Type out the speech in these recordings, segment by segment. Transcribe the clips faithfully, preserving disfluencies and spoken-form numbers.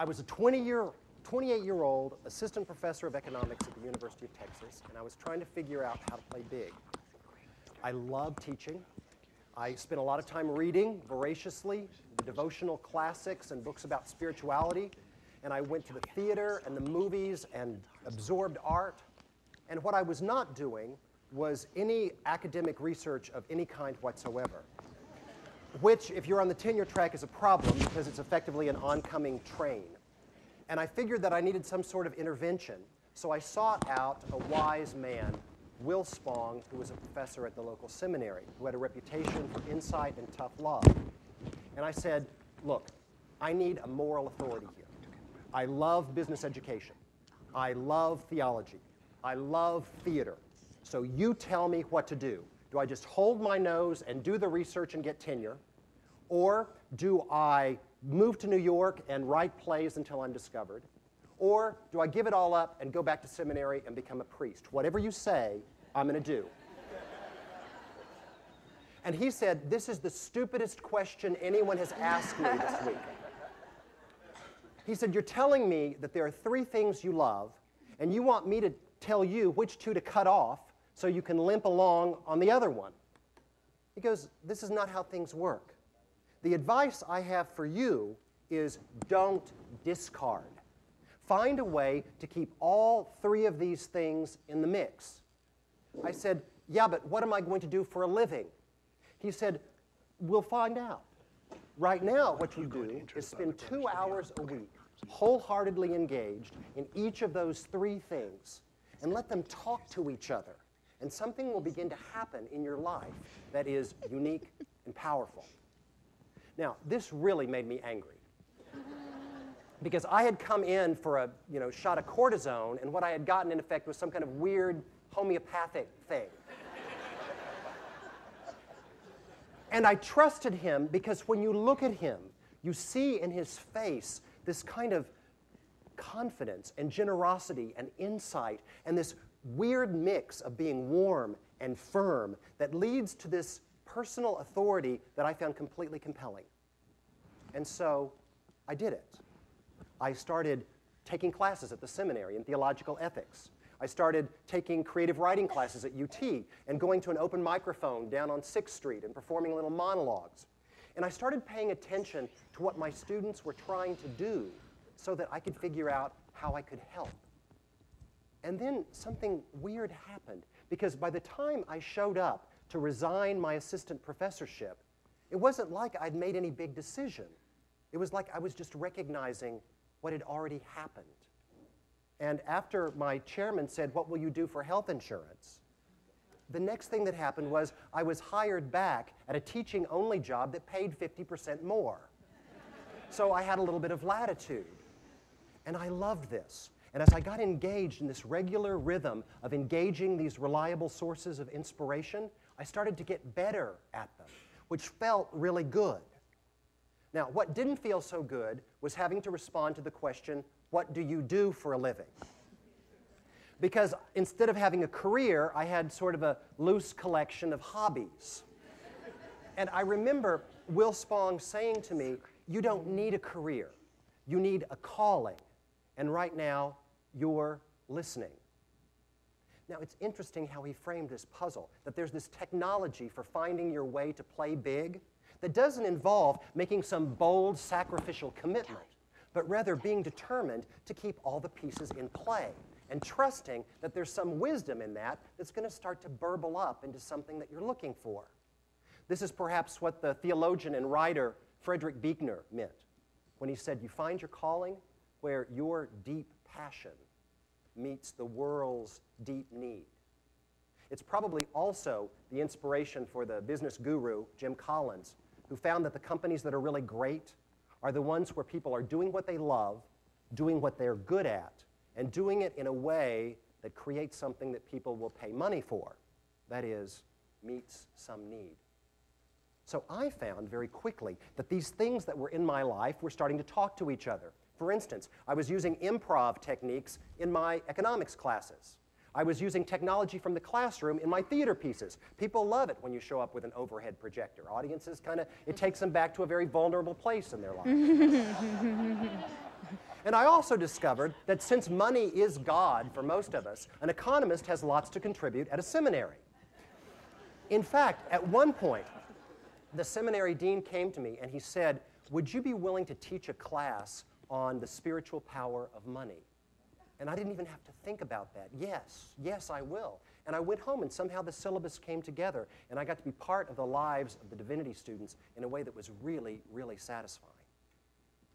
I was a twenty-year, twenty-eight-year-old assistant professor of economics at the University of Texas, and I was trying to figure out how to play big. I love teaching. I spent a lot of time reading voraciously the devotional classics and books about spirituality, and I went to the theater and the movies and absorbed art. And what I was not doing was any academic research of any kind whatsoever, which, if you're on the tenure track, is a problem because it's effectively an oncoming train. And I figured that I needed some sort of intervention, so I sought out a wise man, Will Spong, who was a professor at the local seminary, who had a reputation for insight and tough love. And I said, look, I need a moral authority here. I love business education. I love theology. I love theater. So you tell me what to do. Do I just hold my nose and do the research and get tenure? Or do I move to New York and write plays until I'm discovered? Or do I give it all up and go back to seminary and become a priest? Whatever you say, I'm going to do. And he said, this is the stupidest question anyone has asked me this week. He said, you're telling me that there are three things you love, and you want me to tell you which two to cut off so you can limp along on the other one. He goes, this is not how things work. The advice I have for you is don't discard. Find a way to keep all three of these things in the mix. I said, yeah, but what am I going to do for a living? He said, we'll find out. Right now, what you do is spend two hours a week wholeheartedly engaged in each of those three things and let them talk to each other. And something will begin to happen in your life that is unique and powerful. Now, this really made me angry. Because I had come in for a you know, shot of cortisone, and what I had gotten, in effect, was some kind of weird homeopathic thing. And I trusted him because when you look at him, you see in his face this kind of confidence and generosity and insight and this weird mix of being warm and firm that leads to this personal authority that I found completely compelling. And so I did it. I started taking classes at the seminary in theological ethics. I started taking creative writing classes at U T and going to an open microphone down on sixth street and performing little monologues. And I started paying attention to what my students were trying to do so that I could figure out how I could help. And then something weird happened, because by the time I showed up to resign my assistant professorship, it wasn't like I'd made any big decision. It was like I was just recognizing what had already happened. And after my chairman said, what will you do for health insurance? The next thing that happened was I was hired back at a teaching-only job that paid fifty percent more. So I had a little bit of latitude. And I loved this. And as I got engaged in this regular rhythm of engaging these reliable sources of inspiration, I started to get better at them, which felt really good. Now, what didn't feel so good was having to respond to the question, what do you do for a living? Because instead of having a career, I had sort of a loose collection of hobbies. And I remember Will Spong saying to me, you don't need a career. You need a calling. And right now, you're listening. Now, it's interesting how he framed this puzzle, that there's this technology for finding your way to play big that doesn't involve making some bold sacrificial commitment, but rather being determined to keep all the pieces in play and trusting that there's some wisdom in that that's going to start to burble up into something that you're looking for. This is perhaps what the theologian and writer Frederick Buechner meant when he said, you find your calling where your deep passion meets the world's deep need. It's probably also the inspiration for the business guru, Jim Collins, who found that the companies that are really great are the ones where people are doing what they love, doing what they're good at, and doing it in a way that creates something that people will pay money for, that is, meets some need. So I found very quickly that these things that were in my life were starting to talk to each other. For instance, I was using improv techniques in my economics classes. I was using technology from the classroom in my theater pieces. People love it when you show up with an overhead projector. Audiences kind of, it takes them back to a very vulnerable place in their life. And I also discovered that since money is God for most of us, an economist has lots to contribute at a seminary. In fact, at one point, the seminary dean came to me and he said, "Would you be willing to teach a class on the spiritual power of money?" And I didn't even have to think about that. Yes, yes, I will. And I went home, and somehow the syllabus came together, and I got to be part of the lives of the divinity students in a way that was really, really satisfying.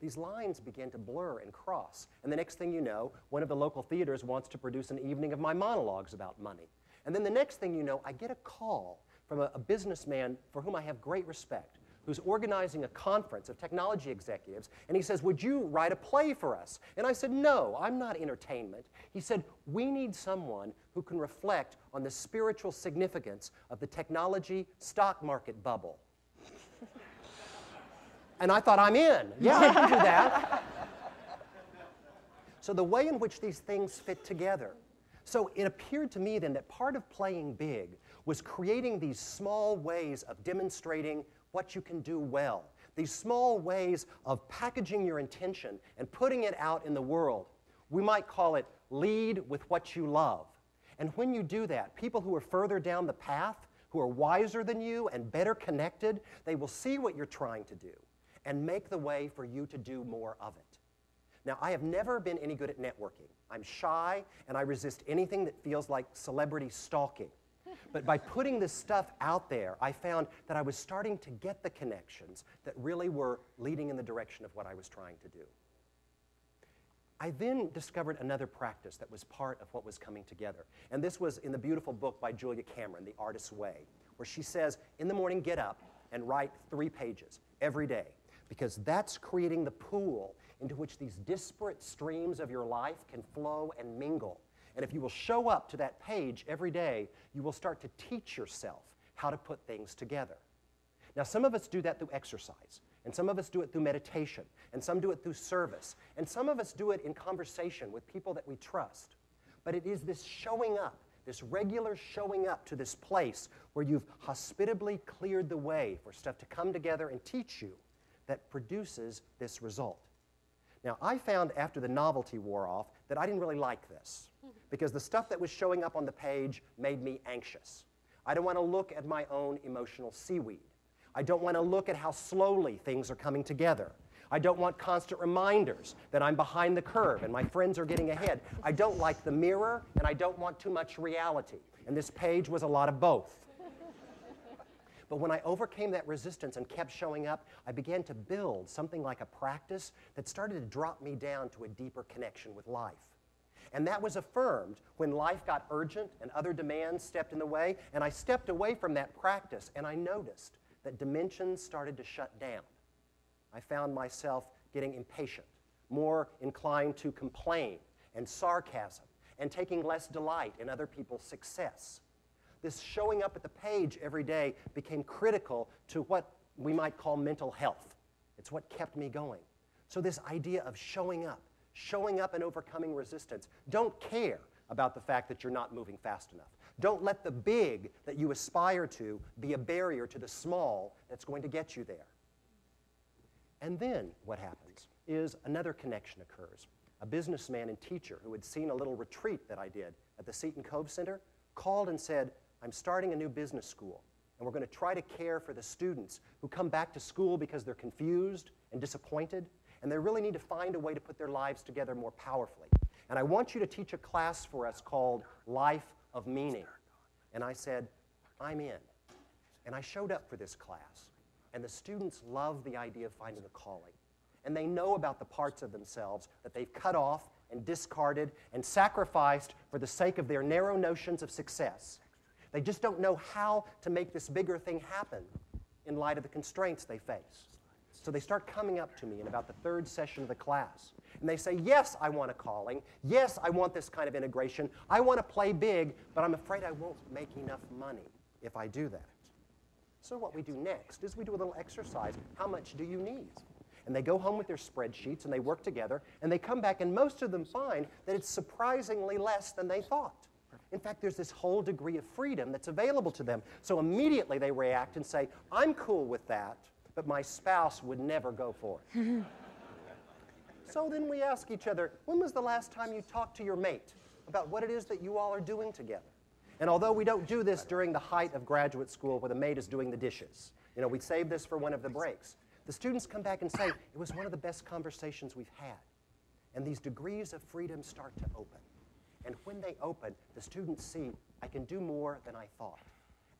These lines began to blur and cross. And the next thing you know, one of the local theaters wants to produce an evening of my monologues about money. And then the next thing you know, I get a call from a, a businessman for whom I have great respect, who's organizing a conference of technology executives, and he says, "Would you write a play for us?" And I said, "No, I'm not entertainment." He said, "We need someone who can reflect on the spiritual significance of the technology stock market bubble." And I thought, I'm in. Yeah, I can do that. So the way in which these things fit together. So it appeared to me then that part of playing big was creating these small ways of demonstrating what you can do well, these small ways of packaging your intention and putting it out in the world. We might call it lead with what you love. And when you do that, people who are further down the path, who are wiser than you and better connected, they will see what you're trying to do and make the way for you to do more of it. Now, I have never been any good at networking. I'm shy, and I resist anything that feels like celebrity stalking. But by putting this stuff out there, I found that I was starting to get the connections that really were leading in the direction of what I was trying to do. I then discovered another practice that was part of what was coming together. And this was in the beautiful book by Julia Cameron, The Artist's Way, where she says, in the morning, get up and write three pages every day, because that's creating the pool into which these disparate streams of your life can flow and mingle. And if you will show up to that page every day, you will start to teach yourself how to put things together. Now, some of us do that through exercise, and some of us do it through meditation, and some do it through service, and some of us do it in conversation with people that we trust. But it is this showing up, this regular showing up to this place where you've hospitably cleared the way for stuff to come together and teach you that produces this result. Now, I found after the novelty wore off that I didn't really like this, because the stuff that was showing up on the page made me anxious. I don't want to look at my own emotional seaweed. I don't want to look at how slowly things are coming together. I don't want constant reminders that I'm behind the curve and my friends are getting ahead. I don't like the mirror, and I don't want too much reality. And this page was a lot of both. But when I overcame that resistance and kept showing up, I began to build something like a practice that started to drop me down to a deeper connection with life. And that was affirmed when life got urgent and other demands stepped in the way, and I stepped away from that practice, and I noticed that dimensions started to shut down. I found myself getting impatient, more inclined to complain and sarcasm, and taking less delight in other people's success. This showing up at the page every day became critical to what we might call mental health. It's what kept me going. So this idea of showing up, showing up and overcoming resistance. Don't care about the fact that you're not moving fast enough. Don't let the big that you aspire to be a barrier to the small that's going to get you there. And then what happens is another connection occurs. A businessman and teacher who had seen a little retreat that I did at the Seaton Cove Center called and said, "I'm starting a new business school, and we're going to try to care for the students who come back to school because they're confused and disappointed, and they really need to find a way to put their lives together more powerfully. And I want you to teach a class for us called Life of Meaning." And I said, I'm in. And I showed up for this class, and the students love the idea of finding a calling. And they know about the parts of themselves that they've cut off and discarded and sacrificed for the sake of their narrow notions of success. They just don't know how to make this bigger thing happen in light of the constraints they face. So they start coming up to me in about the third session of the class. And they say, yes, I want a calling. Yes, I want this kind of integration. I want to play big, but I'm afraid I won't make enough money if I do that. So what we do next is we do a little exercise. How much do you need? And they go home with their spreadsheets, and they work together, and they come back, and most of them find that it's surprisingly less than they thought. In fact, there's this whole degree of freedom that's available to them. So immediately they react and say, I'm cool with that, but my spouse would never go for it. So then we ask each other, when was the last time you talked to your mate about what it is that you all are doing together? And although we don't do this during the height of graduate school where the mate is doing the dishes, you know, we save this for one of the breaks, the students come back and say, it was one of the best conversations we've had. And these degrees of freedom start to open. And when they open, the students see, I can do more than I thought.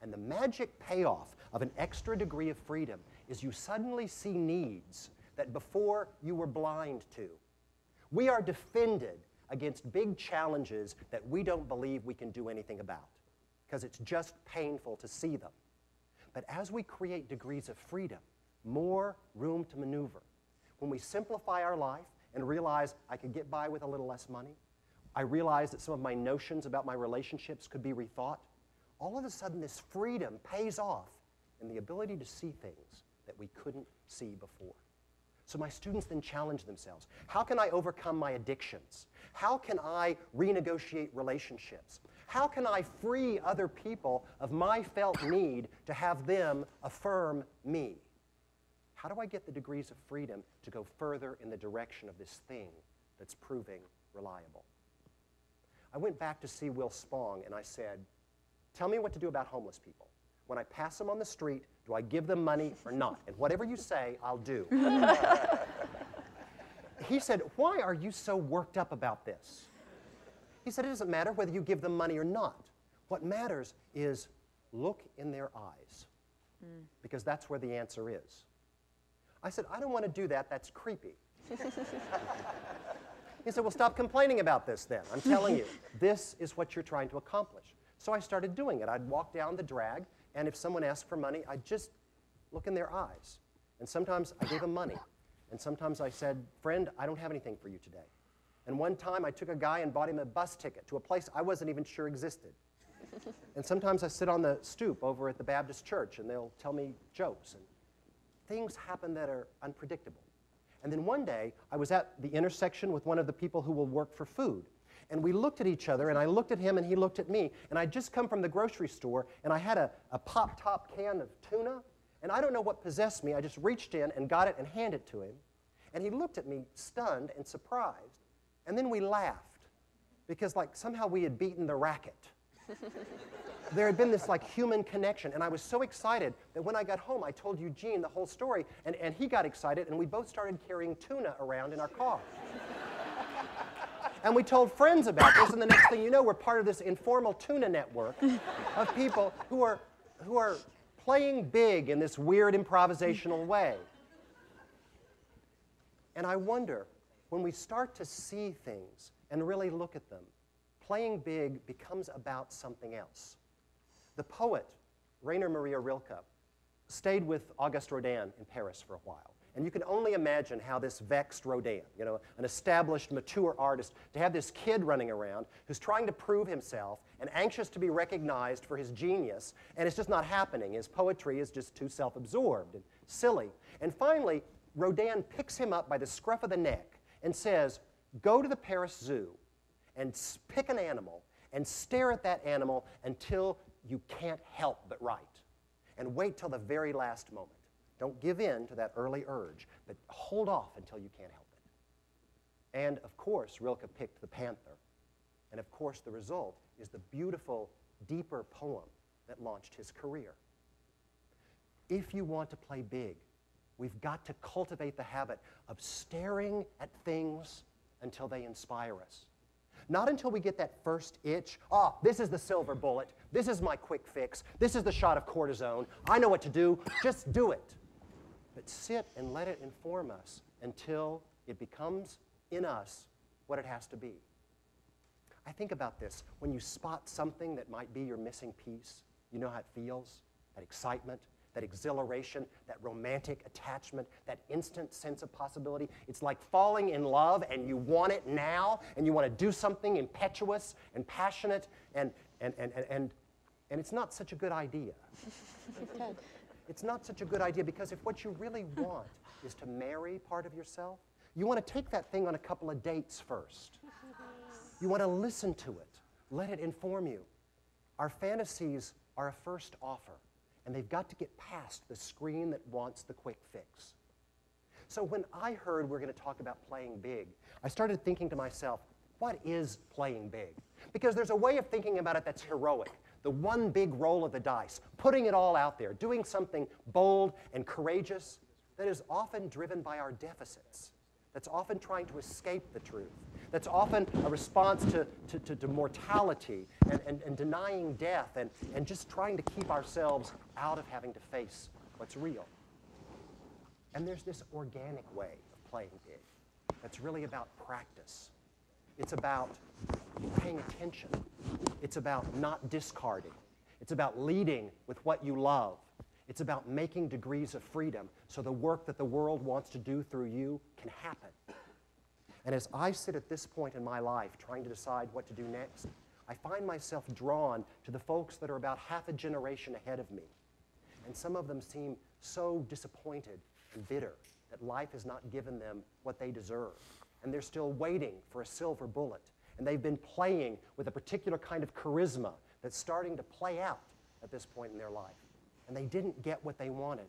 And the magic payoff of an extra degree of freedom is you suddenly see needs that before you were blind to. We are defended against big challenges that we don't believe we can do anything about, because it's just painful to see them. But as we create degrees of freedom, more room to maneuver, when we simplify our life and realize I could get by with a little less money, I realize that some of my notions about my relationships could be rethought, all of a sudden this freedom pays off in the ability to see things that we couldn't see before. So my students then challenge themselves. How can I overcome my addictions? How can I renegotiate relationships? How can I free other people of my felt need to have them affirm me? How do I get the degrees of freedom to go further in the direction of this thing that's proving reliable? I went back to see Will Spong and I said, tell me what to do about homeless people. When I pass them on the street, do I give them money or not? And whatever you say, I'll do. He said, why are you so worked up about this? He said, it doesn't matter whether you give them money or not. What matters is look in their eyes, mm. because that's where the answer is. I said, I don't want to do that. That's creepy. He said, well, stop complaining about this then. I'm telling you, this is what you're trying to accomplish. So I started doing it. I'd walk down the drag. And if someone asked for money, I'd just look in their eyes. And sometimes I gave them money. And sometimes I said, friend, I don't have anything for you today. And one time I took a guy and bought him a bus ticket to a place I wasn't even sure existed. And sometimes I sit on the stoop over at the Baptist church and they'll tell me jokes. And things happen that are unpredictable. And then one day I was at the intersection with one of the people who will work for food. And we looked at each other, and I looked at him, and he looked at me. And I'd just come from the grocery store, and I had a, a pop-top can of tuna. And I don't know what possessed me. I just reached in and got it and handed it to him. And he looked at me stunned and surprised. And then we laughed, because like somehow we had beaten the racket. There had been this like human connection. And I was so excited that when I got home, I told Eugene the whole story. And, and he got excited, and we both started carrying tuna around in our car. And we told friends about this, and the next thing you know, we're part of this informal tuna network of people who are, who are playing big in this weird improvisational way. And I wonder, when we start to see things and really look at them, playing big becomes about something else. The poet, Rainer Maria Rilke, stayed with Auguste Rodin in Paris for a while. And you can only imagine how this vexed Rodin, you know, an established, mature artist, to have this kid running around who's trying to prove himself and anxious to be recognized for his genius, and it's just not happening. His poetry is just too self-absorbed and silly. And finally, Rodin picks him up by the scruff of the neck and says, go to the Paris Zoo and pick an animal and stare at that animal until you can't help but write. And wait till the very last moment. Don't give in to that early urge, but hold off until you can't help it. And of course, Rilke picked the panther. And of course, the result is the beautiful, deeper poem that launched his career. If you want to play big, we've got to cultivate the habit of staring at things until they inspire us. Not until we get that first itch, ah, this is the silver bullet, this is my quick fix, this is the shot of cortisone, I know what to do, just do it. But sit and let it inform us until it becomes in us what it has to be. I think about this. When you spot something that might be your missing piece, you know how it feels, that excitement, that exhilaration, that romantic attachment, that instant sense of possibility. It's like falling in love and you want it now and you want to do something impetuous and passionate and, and, and, and, and, and it's not such a good idea. It's not such a good idea because if what you really want is to marry part of yourself, you want to take that thing on a couple of dates first. You want to listen to it. Let it inform you. Our fantasies are a first offer, and they've got to get past the screen that wants the quick fix. So when I heard we're going to talk about playing big, I started thinking to myself, what is playing big? Because there's a way of thinking about it that's heroic. The one big roll of the dice, putting it all out there, doing something bold and courageous that is often driven by our deficits, that's often trying to escape the truth, that's often a response to, to, to, to mortality and, and, and denying death and, and just trying to keep ourselves out of having to face what's real. And there's this organic way of playing big that's really about practice. It's about paying attention. It's about not discarding. It's about leading with what you love. It's about making degrees of freedom so the work that the world wants to do through you can happen. And as I sit at this point in my life trying to decide what to do next, I find myself drawn to the folks that are about half a generation ahead of me. And some of them seem so disappointed and bitter that life has not given them what they deserve. And they're still waiting for a silver bullet. And they've been playing with a particular kind of charisma that's starting to play out at this point in their life. And they didn't get what they wanted.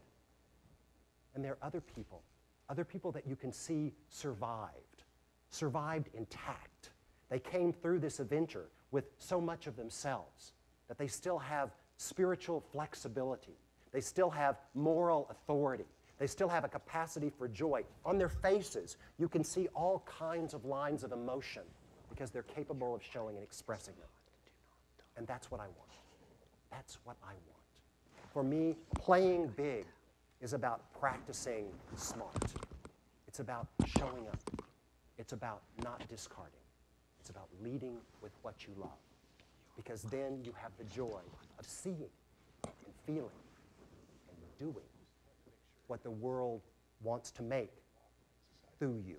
And there are other people, other people that you can see survived, survived intact. They came through this adventure with so much of themselves that they still have spiritual flexibility. They still have moral authority. They still have a capacity for joy. On their faces, you can see all kinds of lines of emotion because they're capable of showing and expressing them. And that's what I want. That's what I want. For me, playing big is about practicing smart. It's about showing up. It's about not discarding. It's about leading with what you love. Because then you have the joy of seeing and feeling and doing what the world wants to make through you.